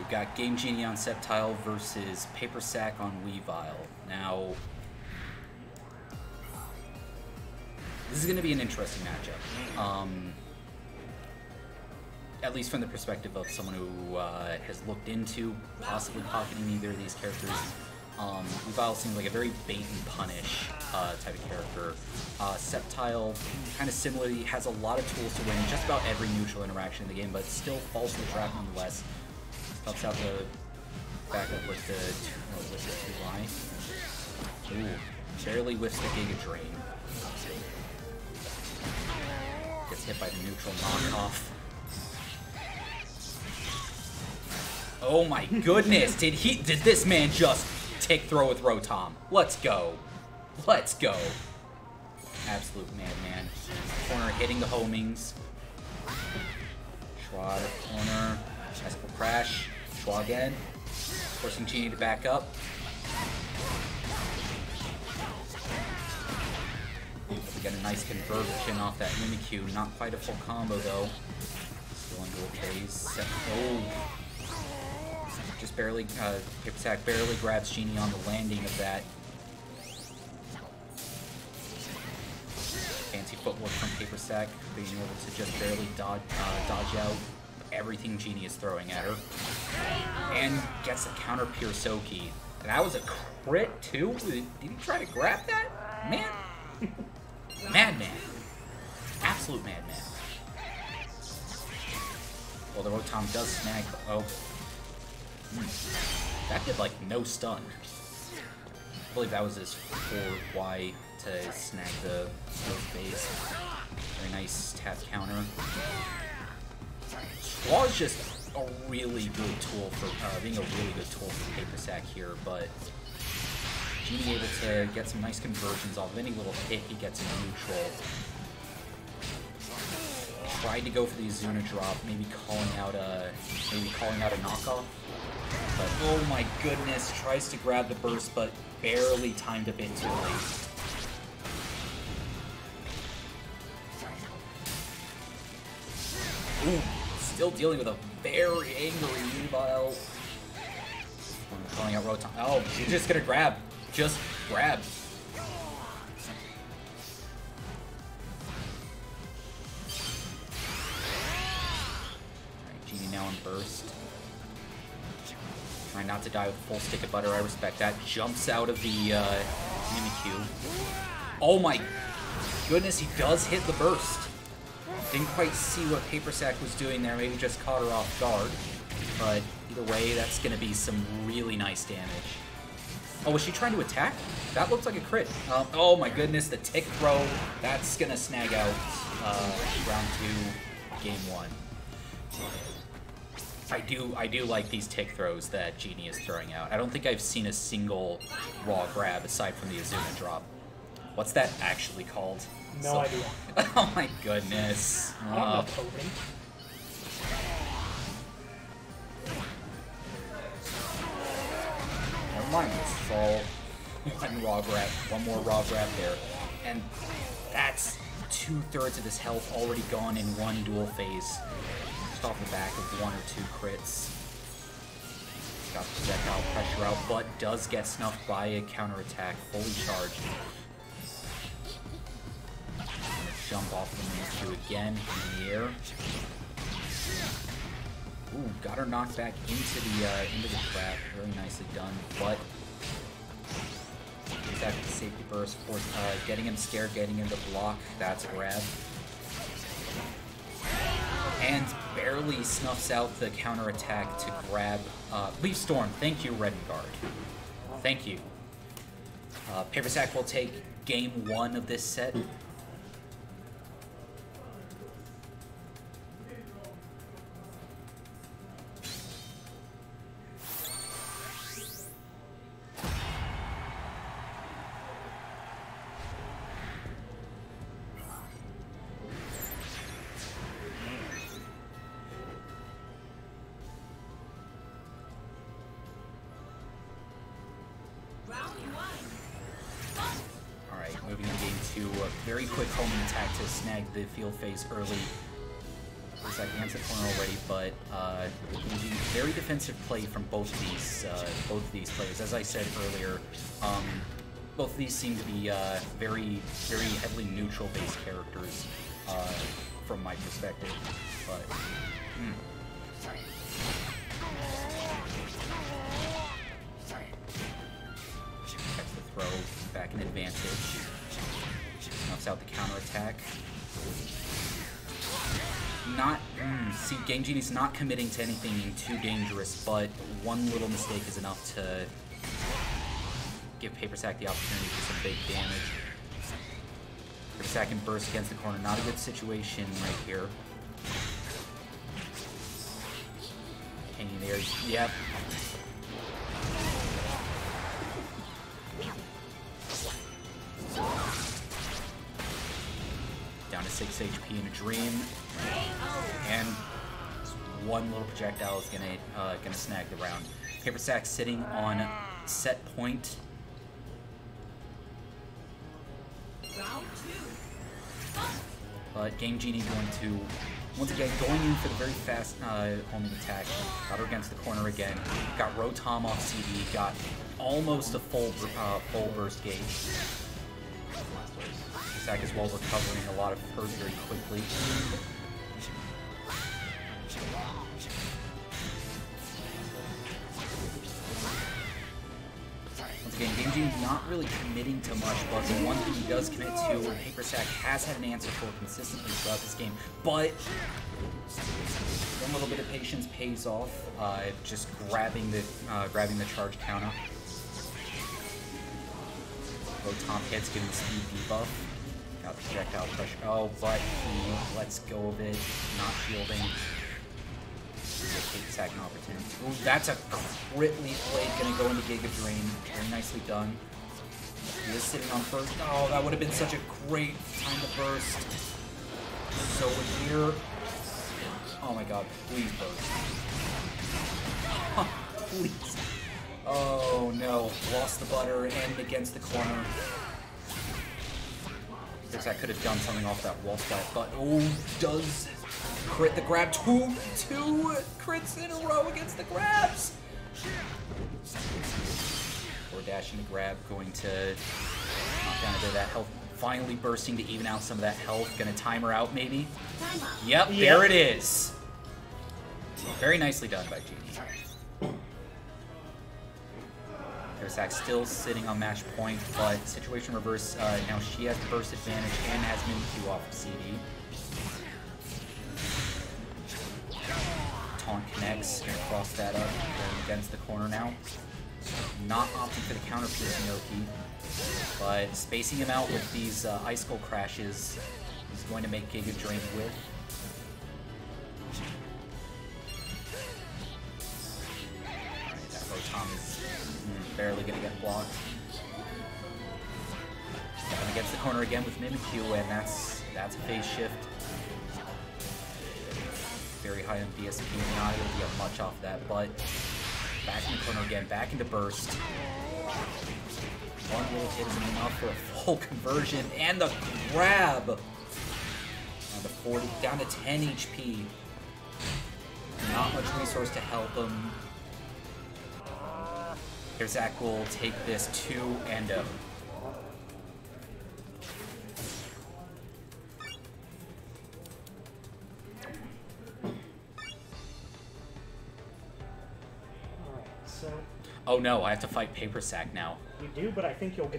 We've got GameGenie on Sceptile versus PaperSak on Weavile. Now, this is going to be an interesting matchup. At least from the perspective of someone who has looked into possibly pocketing either of these characters. Weavile seems like a very bait and punish type of character. Sceptile, kind of similarly, has a lot of tools to win just about every neutral interaction in the game, but still falls to the trap nonetheless. Helps out the backup with the 2-line. Ooh, barely whiffs the Giga Drain. Gets hit by the neutral knockoff. Oh my goodness! Did this man just take throw with Rotom? Let's go! Let's go! Absolute madman. Corner hitting the homings. Schwa to corner. Icicle crash. Schwa again. Forcing Genie to back up. We got a nice conversion off that Mimikyu. Not quite a full combo though. Still under a phase. Oh! Just barely, PaperSak barely grabs Genie on the landing of that. Fancy footwork from PaperSak, being able to just barely dodge out everything Genie is throwing at her. And gets a counter Piersoki. And that was a crit too? Did he try to grab that? Man! Madman. Absolute madman. Well, the Rotom does snag, oh. That did like no stun. I believe that was his 4Y to snag the base. Very nice tap counter. Schwa is just a really good tool for PaperSak here, but Genie able to get some nice conversions off of any little hit he gets in neutral. Tried to go for the Azuma drop, maybe calling out a knockoff. But oh my goodness, tries to grab the burst, but barely timed a bit too late. Ooh, still dealing with a very angry Weavile. Calling out Rotom. Oh, she's just gonna grab. Just grab. Alright, Genie now in burst. Trying not to die with a full stick of butter, I respect that. Jumps out of the Mimikyu. Oh my goodness, he does hit the burst. Didn't quite see what PaperSak was doing there, maybe just caught her off guard. But either way, that's gonna be some really nice damage. Oh, was she trying to attack? That looks like a crit. Oh my goodness, the tick throw. That's gonna snag out round 2, game 1. I do like these tick throws that Genie is throwing out. I don't think I've seen a single raw grab aside from the Azuma drop. What's that actually called? No idea. Oh my goodness. Never mind, this is all one more raw grab there. And that's 2/3 of his health already gone in one dual phase. Off the back of 1 or 2 crits. Got the projectile pressure out, but does get snuffed by a counterattack, fully charged. Jump off the Mimikyu again in the air. Ooh, got her knocked back into the trap. Very nicely done, but exactly the safety burst for getting him scared, getting him to block. That's a grab. And barely snuffs out the counterattack to grab Leaf Storm. Thank you, Redengard. Thank you. PaperSak will take game 1 of this set. Very quick homing attack to snag the field phase early. PaperSak answer corner already, but very defensive play from both of these players. As I said earlier, both of these seem to be very heavily neutral based characters from my perspective. But that's the throw back in advantage. Knocks out the counterattack. Not see, GameGenie's not committing to anything too dangerous, but one little mistake is enough to give PaperSak the opportunity for some big damage. PaperSak can burst against the corner. Not a good situation right here. Hanging there. Yep. Down to 6 HP in a dream. And one little projectile is gonna snag the round. PaperSak sitting on set point. But GameGenie going to, once again, going in for the very fast homing attack. Got her against the corner again. Got Rotom off CD. Got almost a full burst gauge. PaperSak is well recovering a lot of hurt very quickly. Once again, GameGenie not really committing to much, but the one thing he does commit to, PaperSak has had an answer for consistently throughout this game, but one little bit of patience pays off, just grabbing the charge counter. Rotom hits, giving the speed debuff. Got the projectile pressure. Oh, but he lets go of it. Not shielding. PaperSak an opportunity. Ooh, that's a crit Leaf Blade. Gonna go into Giga Drain. Very nicely done. He is sitting on first. Oh, that would have been such a great time to burst. So here. Oh my god, please burst. Oh, please. Oh no, lost the butter and against the corner. PaperSak could have done something off that wall splat, but oh, does crit the grab. Two crits in a row against the grabs! Or dashing the grab, going to knock down a bit of that health. Finally bursting to even out some of that health. Gonna time her out maybe. Yep, there it is. Very nicely done by GameGenie. PaperSak still sitting on match point, but situation reverse. Now she has the burst advantage and has Mimikyu off of CD. Taunt connects, gonna cross that up, going against the corner now. Not opting for the counter pierce Noki, but spacing him out with these Icicle crashes is going to make Giga Drain with. Tom is barely going to get blocked. Stepping against the corner again with Mimikyu, and that's a phase shift. Very high on DSP, not able to get much off that, but back in the corner again, back into burst. One little hit is enough for a full conversion, and the grab! Down to 40, down to 10 HP. Not much resource to help him. PaperSak will take this 2-0. Oh no, I have to fight PaperSak now. You do, but I think you'll get a